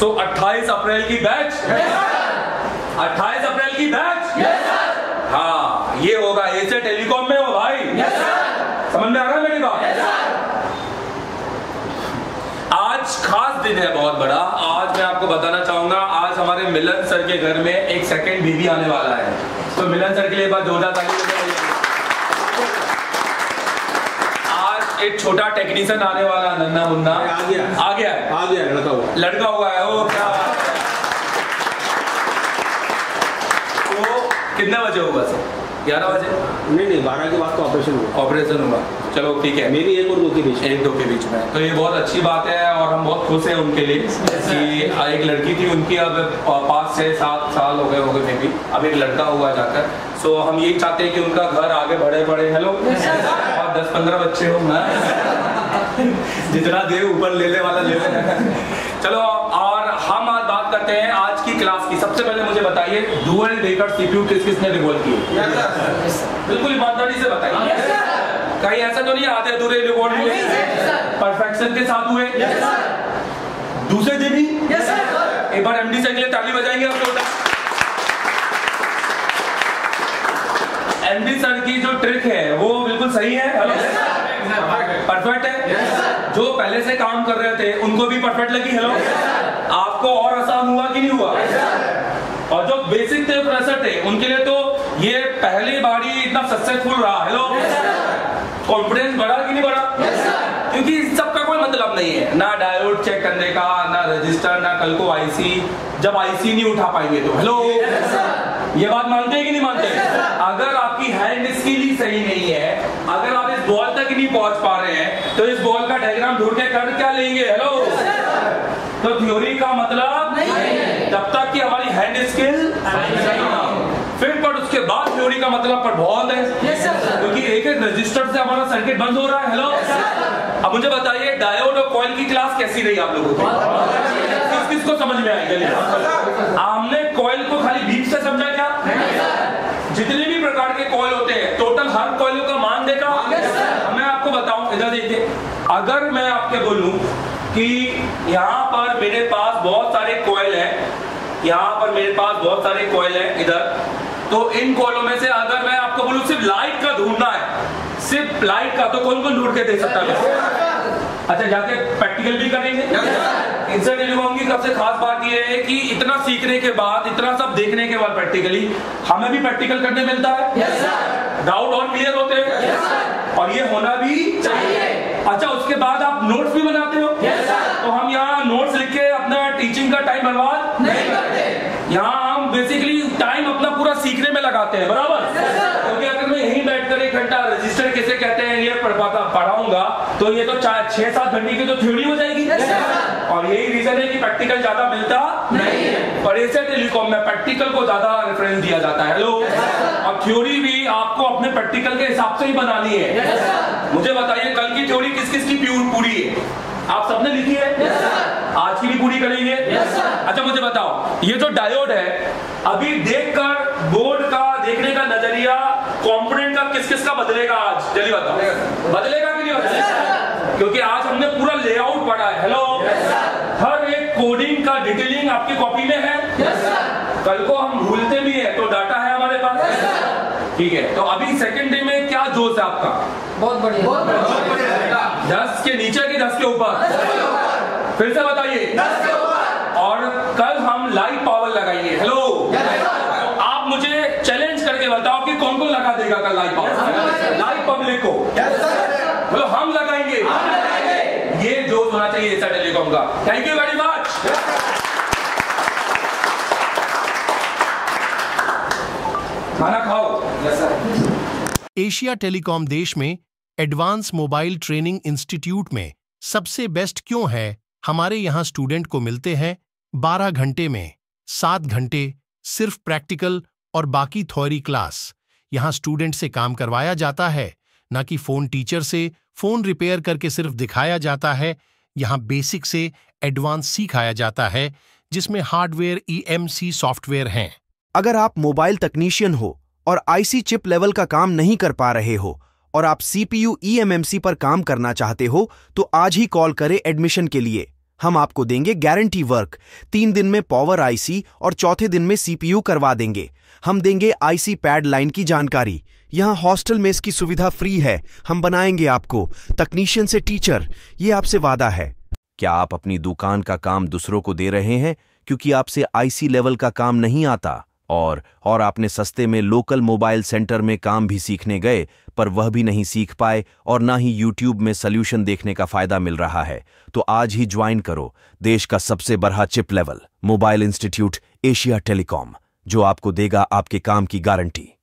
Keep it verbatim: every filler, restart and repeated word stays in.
सो अट्ठाईस अप्रैल की बैच, अट्ठाईस अप्रैल की बैच, हाँ ये होगा एशिया टेलीकॉम में हो भाई, समझ में आ रहा है मेरी बात। आज खास दिन है बहुत बड़ा, आज मैं आपको बताना चाहूंगा आज हमारे मिलन सर के घर में एक सेकंड बीबी आने वाला है, तो मिलन सर के लिए बात जोरदार ताली। एक छोटा टेक्नीशियन आने वाला नन्ना मुन्ना आ गया आ गया आ गया लड़का हुआ लड़का हुआ है वो, क्या वो कितने बजे होगा सर? ग्यारह बजे? नहीं नहीं बारह के बाद तो ऑपरेशन होगा। ऑपरेशन होगा, चलो ठीक है। मेरी एक और दो के बीच एक दो के बीच में, तो ये बहुत अच्छी बात है और हम बहुत खुश हैं उनके लिए कि एक लड़की थी उनकी, अब पाँच से सात साल हो गए हो गए मे बी, अब एक लड़का हुआ जाकर। सो हम यही चाहते हैं कि उनका घर आगे बढ़े बढ़े हेलो और दस पंद्रह बच्चे हो ना, जितना देर ऊपर लेने वाला ले ले। चलो और हम आज बात करते हैं आज की क्लास की। सबसे पहले मुझे बताइए डुअल डेकर सीपीयू किस किसने रिवॉल्व किए? बिल्कुल ईमानदारी से बताइए, कहीं ऐसा तो नहीं आधे अधूरे रिवॉल्व हुए, परफेक्शन के साथ हुए। दूसरे दिन ही एक बार एमडी सर के लिए ताली बजाएंगे आप लोग। एमडी सर की जो ट्रिक है वो बिल्कुल सही है, परफेक्ट है। जो पहले से काम कर रहे थे उनको भी परफेक्ट लगी हेलो। आपको और आसान हुआ कि नहीं हुआ? और जो बेसिक थे प्रोसेस थे उनके लिए तो ये पहली बारी इतना सक्सेसफुल रहा हेलो। कॉन्फिडेंस बढ़ा कि नहीं बढ़ा? क्योंकि सबका कोई मतलब नहीं है ना, डायोड चेक करने का ना, रजिस्टर ना, कल को आईसी, जब आईसी नहीं उठा पाएंगे तो हेलो। ये बात मानते हैं कि नहीं मानते? अगर आपकी हैंड स्किल सही नहीं है, अगर आप इस बॉल तक नहीं पहुंच पा रहे हैं तो इस बॉल का डायग्राम ढूंढ के कर क्या लेंगे हेलो। तो थ्योरी का मतलब नहीं जब तक कि हमारी हैंड स्किल सही ना हो, फिर पर उसके बाद थ्योरी का मतलब पर बहुत है, क्योंकि एक एक रजिस्टर से हमारा सर्किट बंद हो रहा है हेलो। अब मुझे बताइए डायोड और कॉइल की क्लास कैसी रही आप लोगों को? किस किस को समझ में आएगा? हमने कॉइल को खाली बीच से समझा क्या? जितने भी प्रकार के कॉइल होते हैं टोटल हर कॉइल का मान देखा। मैं आपको बताऊं, इधर देखिए, अगर मैं आपके बोलूं कि यहाँ पर मेरे पास बहुत सारे कॉइल है, यहाँ पर मेरे पास बहुत सारे कॉइल है इधर, तो इन कॉइलों में से अगर मैं आपको बोलूं सिर्फ लाइट का ढूंढना है, सिर्फ लाइट का, तो कौन कौन ढूंढ के दे सकता है? अच्छा जाके प्रैक्टिकल भी करेंगे। इनसे टेलीकॉम की सबसे खास बात यह है कि इतना सीखने के बाद, इतना सब देखने के बाद प्रैक्टिकली हमें भी प्रैक्टिकल करने मिलता है, डाउट और क्लियर होते हैं और ये होना भी चाहिए। अच्छा उसके बाद आप नोट्स भी बनाते हो, तो हम यहाँ नोट्स लिख के अपना टीचिंग का टाइम बर्बाद नहीं करते, यहाँ हम बेसिकली टाइम अपना पूरा सीखने में लगाते हैं बराबर। क्योंकि अगर मैं यही बैठकर एक घंटा रजिस्टर कैसे कहते हैं ये पढ़ाऊंगा तो ये तो चार छह सात घंटे की तो थ्योरी हो जाएगी, और यही रीजन है कि प्रैक्टिकल ज्यादा मिलता नहीं है। पर एशिया टेलीकॉम में प्रैक्टिकल को ज्यादा रेफरेंस दिया जाता है हेलो, और थ्योरी भी आपको अपने प्रैक्टिकल के हिसाब से ही बनानी है। मुझे बताइए कल की थ्योरी किस किस की पूरी है? आप सबने लिखी है, आज की भी पूरी करेंगे। अच्छा मुझे बताओ ये जो डायोड है अभी देखकर बोर्ड का देखने का नजरिया, कंपोनेंट का किस किस का बदलेगा आज? जल्दी बताओ बदलेगा कि नहीं बदलेगा? क्योंकि आज हमने पूरा लेआउट पढ़ा है हेलो, हर एक कोडिंग का डिटेलिंग आपकी कॉपी में है। कल को हम भूलते भी है तो डाटा है हमारे पास, ठीक है। तो अभी सेकेंड डे में क्या जोश है आपका? बहुत बढ़िया, दस के नीचे की दस के ऊपर, फिर से बताइए दस के ऊपर। और कल हम लाइव पावर लगाएंगे हेलो, आप मुझे चैलेंज करके बताओ कि कौन कौन लगा देगा कल लाइव पावर? लाइव पब्लिक को बोलो हम लगाएंगे, ये जोश होना चाहिए एशिया टेलीकॉम का। Thank you very much. खाना खाओ। एशिया टेलीकॉम देश में एडवांस मोबाइल ट्रेनिंग इंस्टीट्यूट में सबसे बेस्ट क्यों है? हमारे यहाँ स्टूडेंट को मिलते हैं बारह घंटे में सात घंटे सिर्फ प्रैक्टिकल और बाकी थ्योरी क्लास। यहाँ स्टूडेंट से काम करवाया जाता है, ना कि फ़ोन टीचर से फ़ोन रिपेयर करके सिर्फ दिखाया जाता है। यहाँ बेसिक से एडवांस सिखाया जाता है, जिसमें hardware E M C software हैं। अगर आप मोबाइल तकनीशियन हो और आई सी चिप लेवल का काम नहीं कर पा रहे हो और आप C P U E M M C पर काम करना चाहते हो तो आज ही कॉल करें एडमिशन के लिए। हम आपको देंगे गारंटी वर्क, तीन दिन में पावर आईसी और चौथे दिन में सीपीयू करवा देंगे। हम देंगे आईसी पैड लाइन की जानकारी। यहाँ हॉस्टल में इसकी सुविधा फ्री है, हम बनाएंगे आपको तकनीशियन से टीचर, ये आपसे वादा है। क्या आप अपनी दुकान का काम दूसरों को दे रहे हैं क्योंकि आपसे आईसी लेवल का काम नहीं आता? और और आपने सस्ते में लोकल मोबाइल सेंटर में काम भी सीखने गए पर वह भी नहीं सीख पाए और ना ही यूट्यूब में सॉल्यूशन देखने का फायदा मिल रहा है? तो आज ही ज्वाइन करो देश का सबसे बड़ा chip level mobile institute Asia telecom, जो आपको देगा आपके काम की गारंटी।